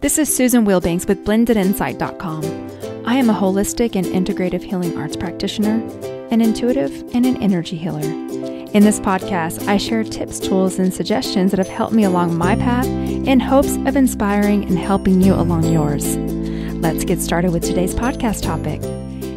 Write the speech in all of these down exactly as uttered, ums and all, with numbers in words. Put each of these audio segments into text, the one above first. This is Susan Wheelbanks with blended insight dot com. I am a holistic and integrative healing arts practitioner, an intuitive, and an energy healer. In this podcast, I share tips, tools, and suggestions that have helped me along my path in hopes of inspiring and helping you along yours. Let's get started with today's podcast topic.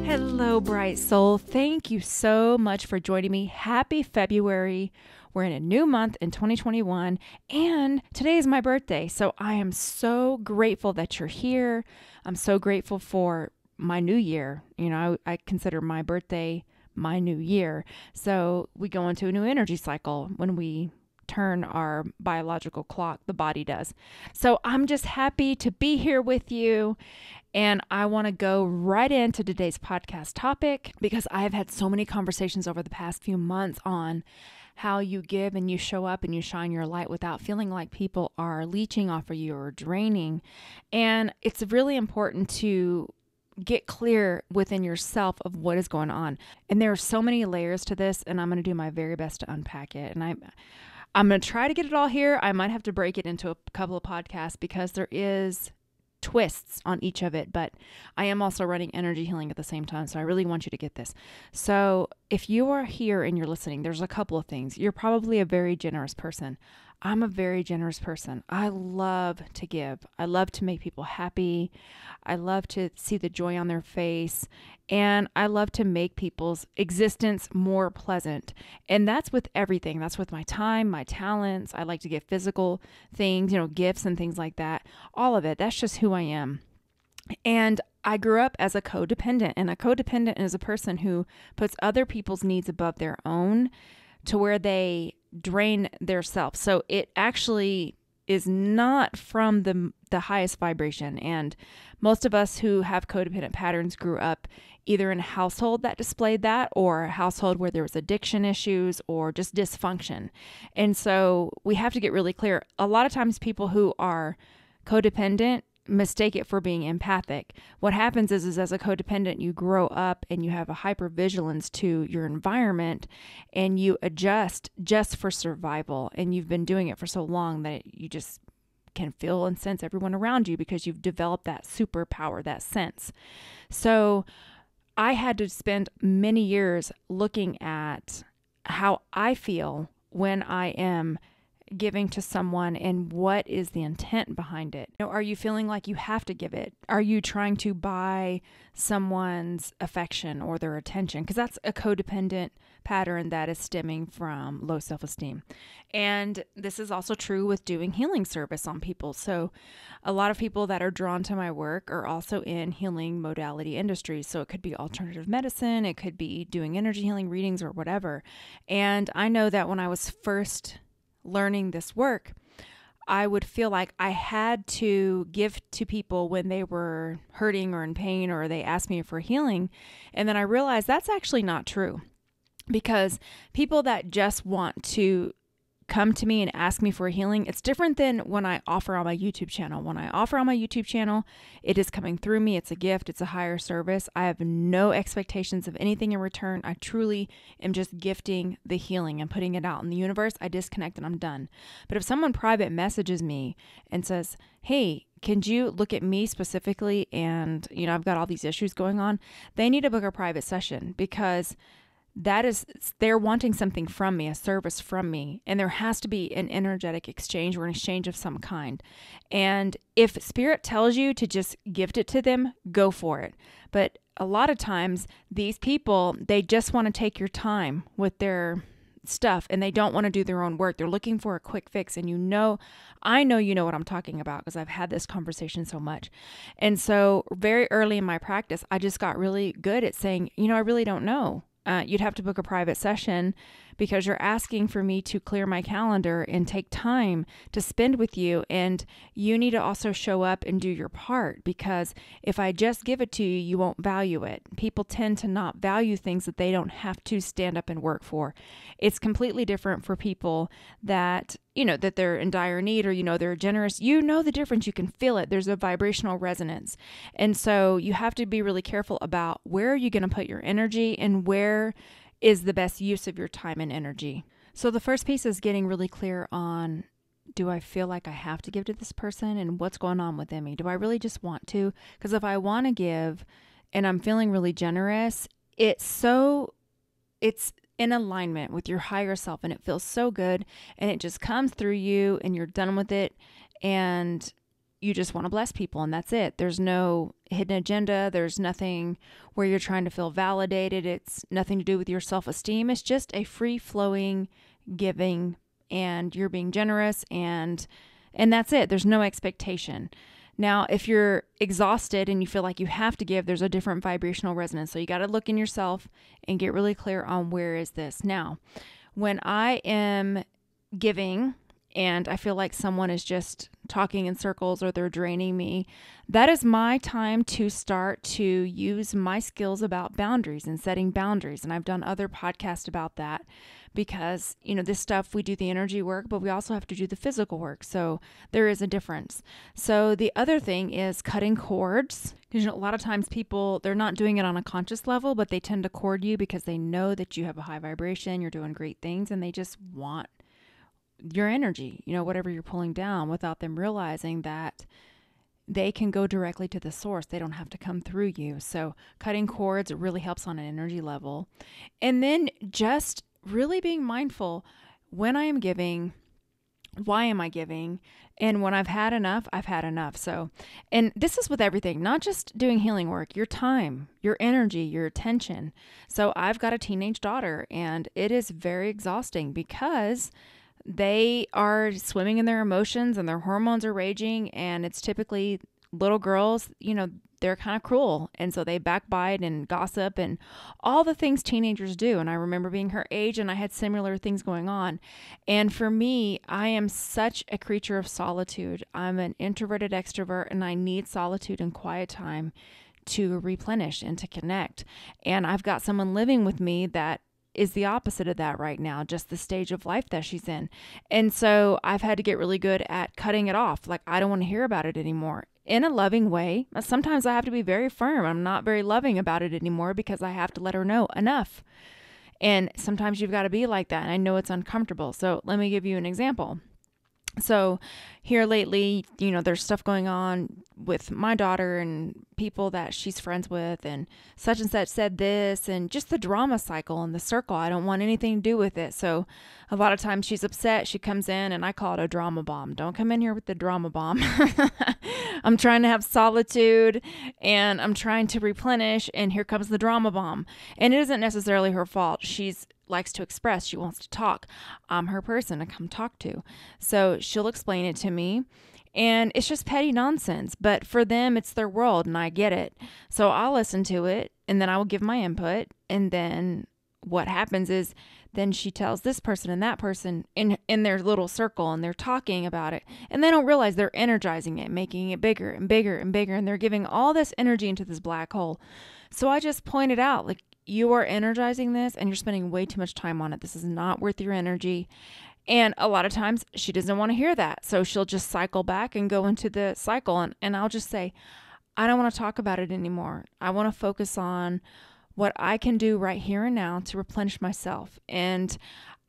Hello, bright soul. Thank you so much for joining me. Happy February. We're in a new month in twenty twenty-one, and today is my birthday. So I am so grateful that you're here. I'm so grateful for my new year. You know, I, I consider my birthday my new year. So we go into a new energy cycle when we turn our biological clock, the body does. So I'm just happy to be here with you. And I want to go right into today's podcast topic because I've had so many conversations over the past few months on how you give and you show up and you shine your light without feeling like people are leeching off of you or draining. And it's really important to get clear within yourself of what is going on. And there are so many layers to this, and I'm going to do my very best to unpack it. And I... I'm going to try to get it all here. I might have to break it into a couple of podcasts because there is twists on each of it, but I am also running energy healing at the same time. So I really want you to get this. So if you are here and you're listening, there's a couple of things. You're probably a very generous person. I'm a very generous person. I love to give. I love to make people happy. I love to see the joy on their face. And I love to make people's existence more pleasant. And that's with everything. That's with my time, my talents. I like to give physical things, you know, gifts and things like that. All of it. That's just who I am. And I grew up as a codependent. And a codependent is a person who puts other people's needs above their own to where they drain their self. So it actually is not from the the highest vibration. And most of us who have codependent patterns grew up either in a household that displayed that, or a household where there was addiction issues or just dysfunction. And so we have to get really clear. A lot of times people who are codependent mistake it for being empathic. What happens is, is as a codependent, you grow up and you have a hypervigilance to your environment and you adjust just for survival. And you've been doing it for so long that you just can feel and sense everyone around you because you've developed that superpower, that sense. So I had to spend many years looking at how I feel when I am giving to someone and what is the intent behind it. You know, are you feeling like you have to give it? Are you trying to buy someone's affection or their attention? Because that's a codependent pattern that is stemming from low self-esteem. And this is also true with doing healing service on people. So a lot of people that are drawn to my work are also in healing modality industries. So it could be alternative medicine, it could be doing energy healing readings or whatever. And I know that when I was first learning this work, I would feel like I had to give to people when they were hurting or in pain or they asked me for healing. And then I realized that's actually not true, because people that just want to come to me and ask me for healing, it's different than when I offer on my YouTube channel. When I offer on my YouTube channel, it is coming through me. It's a gift. It's a higher service. I have no expectations of anything in return. I truly am just gifting the healing and putting it out in the universe. I disconnect and I'm done. But if someone private messages me and says, hey, can you look at me specifically? And, you know, I've got all these issues going on. They need to book a private session, because that is, they're wanting something from me, a service from me. And there has to be an energetic exchange or an exchange of some kind. And if spirit tells you to just gift it to them, go for it. But a lot of times these people, they just want to take your time with their stuff and they don't want to do their own work. They're looking for a quick fix. And you know, I know you know what I'm talking about because I've had this conversation so much. And so very early in my practice, I just got really good at saying, you know, I really don't know. Uh, you'd have to book a private session because you're asking for me to clear my calendar and take time to spend with you. And you need to also show up and do your part, because if I just give it to you, you won't value it. People tend to not value things that they don't have to stand up and work for. It's completely different for people that, you know, that they're in dire need, or, you know, they're generous. You know the difference. You can feel it. There's a vibrational resonance. And so you have to be really careful about where are you going to put your energy and where is the best use of your time and energy. So the first piece is getting really clear on do I feel like I have to give to this person, and what's going on within me? Do I really just want to? Because if I want to give and I'm feeling really generous, it's so, it's in alignment with your higher self, and it feels so good, and it just comes through you and you're done with it, and you just want to bless people, and that's it. There's no hidden agenda. There's nothing where you're trying to feel validated. It's nothing to do with your self-esteem. It's just a free-flowing giving, and you're being generous, and and that's it. There's no expectation. Now, if you're exhausted and you feel like you have to give, there's a different vibrational resonance. So you got to look in yourself and get really clear on where is this. Now, when I am giving and I feel like someone is just talking in circles or they're draining me, that is my time to start to use my skills about boundaries and setting boundaries. And I've done other podcasts about that because, you know, this stuff, we do the energy work, but we also have to do the physical work. So there is a difference. So the other thing is cutting cords. Because, you know, a lot of times people, they're not doing it on a conscious level, but they tend to cord you because they know that you have a high vibration, you're doing great things, and they just want your energy, you know, whatever you're pulling down, without them realizing that they can go directly to the source. They don't have to come through you. So cutting cords really helps on an energy level. And then just really being mindful when I am giving, why am I giving? And when I've had enough, I've had enough. So, and this is with everything, not just doing healing work, your time, your energy, your attention. So I've got a teenage daughter, and it is very exhausting because they are swimming in their emotions and their hormones are raging, and it's typically little girls, you know, they're kind of cruel. And so they backbite and gossip and all the things teenagers do. And I remember being her age and I had similar things going on. And for me, I am such a creature of solitude. I'm an introverted extrovert, and I need solitude and quiet time to replenish and to connect. And I've got someone living with me that is the opposite of that right now, just the stage of life that she's in. And so I've had to get really good at cutting it off. Like, I don't want to hear about it anymore, in a loving way. Sometimes I have to be very firm. I'm not very loving about it anymore because I have to let her know enough. And sometimes you've got to be like that. And I know it's uncomfortable. So let me give you an example. So here lately, you know, there's stuff going on with my daughter and people that she's friends with, and such and such said this, and just the drama cycle and the circle. I don't want anything to do with it. So a lot of times she's upset. She comes in, and I call it a drama bomb. Don't come in here with the drama bomb. I'm trying to have solitude, and I'm trying to replenish, and here comes the drama bomb. And it isn't necessarily her fault. She's likes to express. She wants to talk. I'm her person to come talk to. So she'll explain it to me, and it's just petty nonsense. But for them, it's their world, and I get it. So I'll listen to it, and then I will give my input. And then what happens is then she tells this person and that person in, in their little circle, and they're talking about it, and they don't realize they're energizing it, making it bigger and bigger and bigger. And they're giving all this energy into this black hole. So I just pointed out, like, you are energizing this, and you're spending way too much time on it. This is not worth your energy. And a lot of times she doesn't want to hear that. So she'll just cycle back and go into the cycle. And, and I'll just say, I don't want to talk about it anymore. I want to focus on what I can do right here and now to replenish myself. And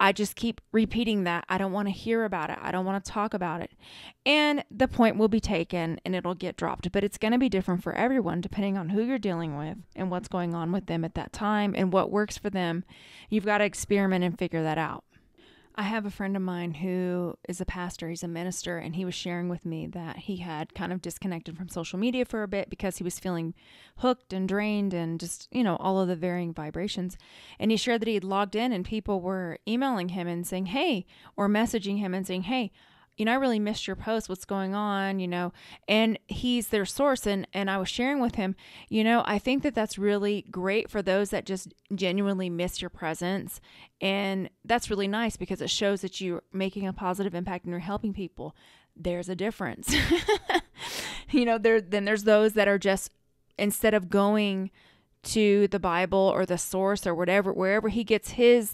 I just keep repeating that. I don't want to hear about it. I don't want to talk about it. And the point will be taken, and it'll get dropped. But it's going to be different for everyone depending on who you're dealing with and what's going on with them at that time and what works for them. You've got to experiment and figure that out. I have a friend of mine who is a pastor. He's a minister, and he was sharing with me that he had kind of disconnected from social media for a bit because he was feeling hooked and drained and just, you know, all of the varying vibrations. And he shared that he had logged in, and people were emailing him and saying, hey, or messaging him and saying, hey, you know, I really missed your post. What's going on? You know, and he's their source. And, and I was sharing with him, you know, I think that that's really great for those that just genuinely miss your presence. And that's really nice because it shows that you're making a positive impact and you're helping people. There's a difference. You know, there, then there's those that are just, instead of going to the Bible or the source or whatever, wherever he gets his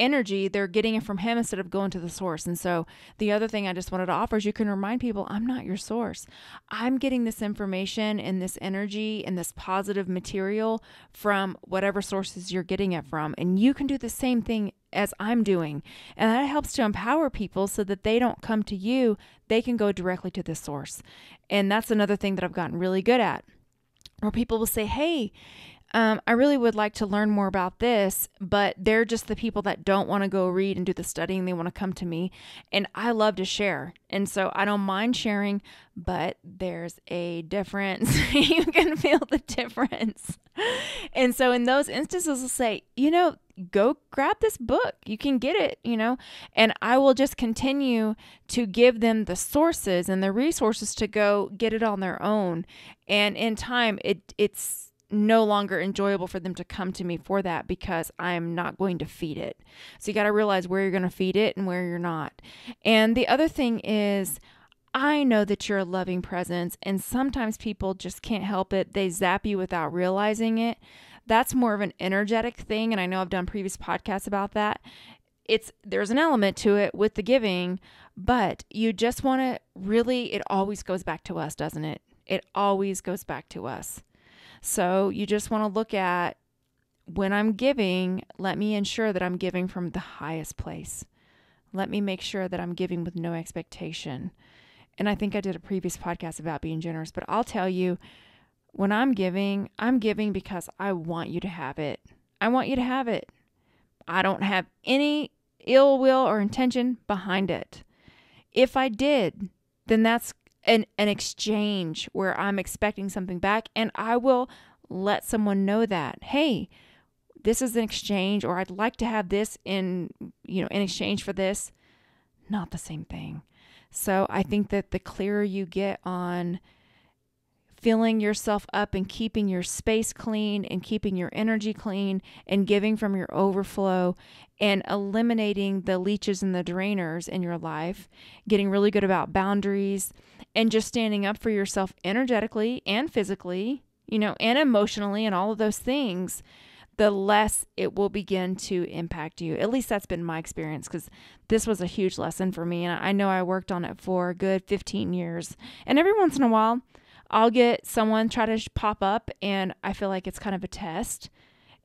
energy, they're getting it from him instead of going to the source. And so the other thing I just wanted to offer is you can remind people, I'm not your source. I'm getting this information and this energy and this positive material from whatever sources you're getting it from. And you can do the same thing as I'm doing. And that helps to empower people so that they don't come to you. They can go directly to the source. And that's another thing that I've gotten really good at, where people will say, hey, Um, I really would like to learn more about this, but they're just the people that don't want to go read and do the studying. They want to come to me, and I love to share. And so I don't mind sharing, but there's a difference. You can feel the difference. And so in those instances, I'll say, you know, go grab this book. You can get it, you know, and I will just continue to give them the sources and the resources to go get it on their own. And in time, it it's no longer enjoyable for them to come to me for that, because I'm not going to feed it. So you got to realize where you're going to feed it and where you're not. And the other thing is, I know that you're a loving presence, and sometimes people just can't help it. They zap you without realizing it. That's more of an energetic thing. And I know I've done previous podcasts about that. It's, there's an element to it with the giving, but you just want to really, it always goes back to us, doesn't it? It always goes back to us. So you just want to look at, when I'm giving, let me ensure that I'm giving from the highest place. Let me make sure that I'm giving with no expectation. And I think I did a previous podcast about being generous, but I'll tell you, when I'm giving, I'm giving because I want you to have it. I want you to have it. I don't have any ill will or intention behind it. If I did, then that's An, an exchange where I'm expecting something back, and I will let someone know that, hey, this is an exchange, or I'd like to have this in, you know, in exchange for this. Not the same thing. So I think that the clearer you get on filling yourself up and keeping your space clean and keeping your energy clean and giving from your overflow and eliminating the leeches and the drainers in your life, getting really good about boundaries and just standing up for yourself energetically and physically, you know, and emotionally and all of those things, the less it will begin to impact you. At least that's been my experience, because this was a huge lesson for me. And I know I worked on it for a good fifteen years. And every once in a while, I'll get someone try to pop up, and I feel like it's kind of a test.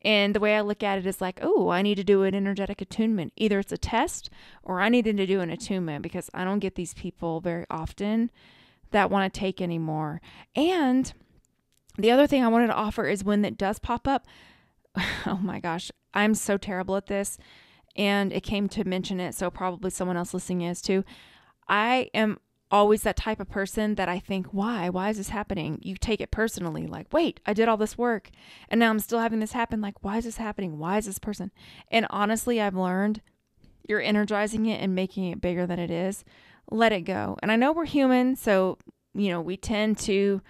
And the way I look at it is like, oh, I need to do an energetic attunement. Either it's a test or I need to do an attunement, because I don't get these people very often that want to take anymore. And the other thing I wanted to offer is, when that does pop up, oh my gosh, I'm so terrible at this, and it came to mention it, so probably someone else listening is too. I am always that type of person that I think, why? Why is this happening? You take it personally, like, wait, I did all this work and now I'm still having this happen. Like, why is this happening? Why is this person? And honestly, I've learned, you're energizing it and making it bigger than it is. Let it go. And I know we're human, so, you know, we tend to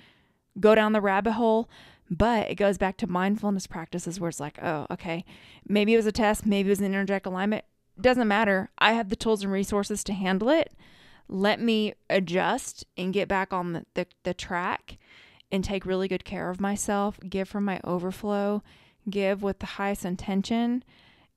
go down the rabbit hole, but it goes back to mindfulness practices where it's like, oh, okay, maybe it was a test, maybe it was an energetic alignment. Doesn't matter. I have the tools and resources to handle it. Let me adjust and get back on the, the, the track and take really good care of myself, give from my overflow, give with the highest intention,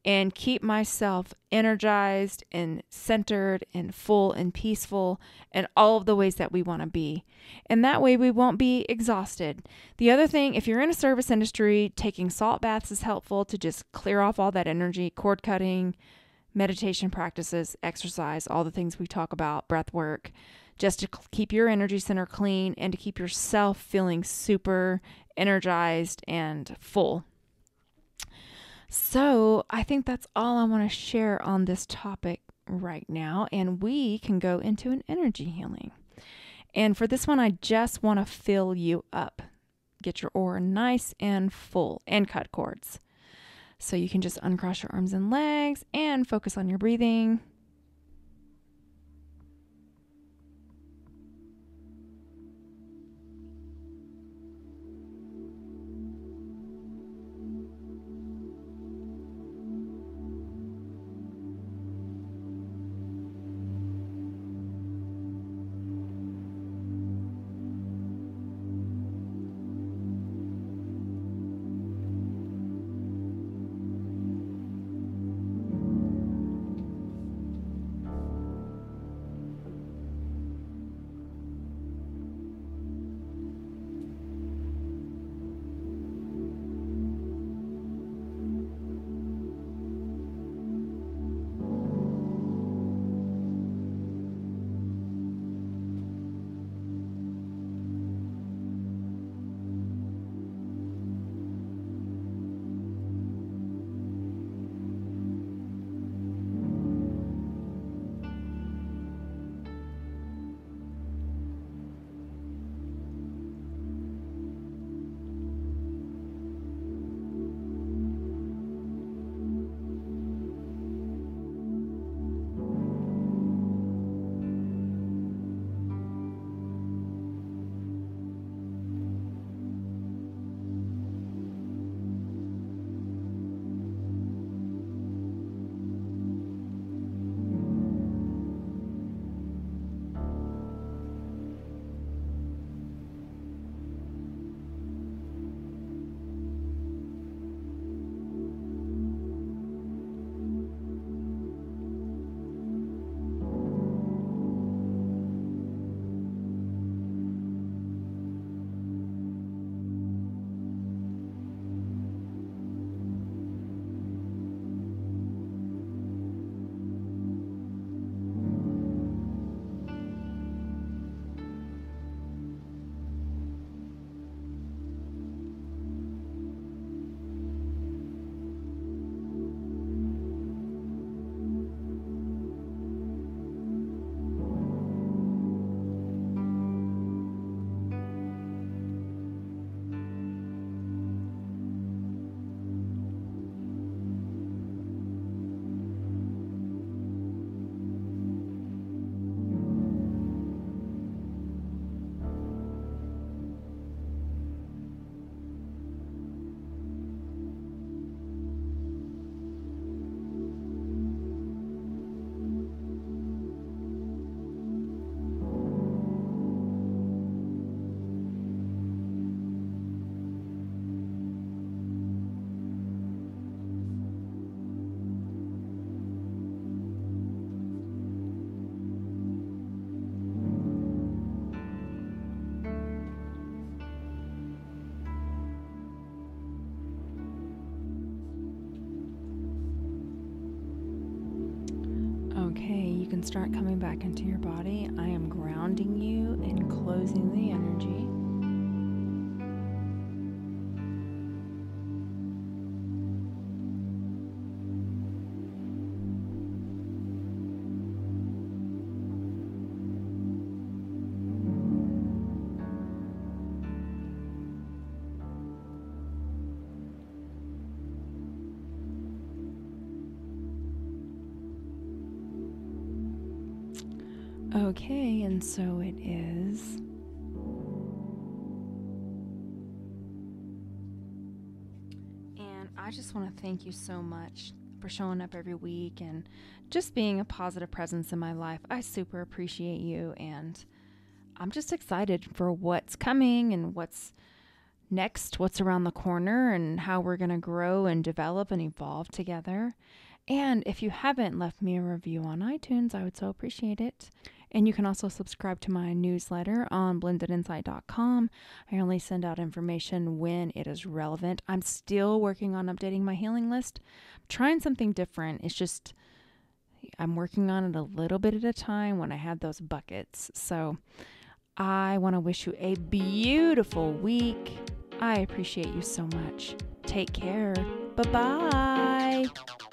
and keep myself energized and centered and full and peaceful in all of the ways that we want to be. And that way we won't be exhausted. The other thing, if you're in a service industry, taking salt baths is helpful to just clear off all that energy, cord cutting, meditation practices, exercise, all the things we talk about, breath work, just to keep your energy center clean and to keep yourself feeling super energized and full. So I think that's all I want to share on this topic right now. And we can go into an energy healing. And for this one, I just want to fill you up, get your aura nice and full, and cut cords. So you can just uncross your arms and legs and focus on your breathing. you can start coming back into your body. I am grounding you and closing the energy. Okay, and so it is. And I just want to thank you so much for showing up every week and just being a positive presence in my life. I super appreciate you, and I'm just excited for what's coming and what's next, what's around the corner, and how we're going to grow and develop and evolve together. And if you haven't left me a review on iTunes, I would so appreciate it. And you can also subscribe to my newsletter on blended insight dot com. I only send out information when it is relevant. I'm still working on updating my healing list. I'm trying something different. It's just I'm working on it a little bit at a time when I have those buckets. So I want to wish you a beautiful week. I appreciate you so much. Take care. Bye-bye.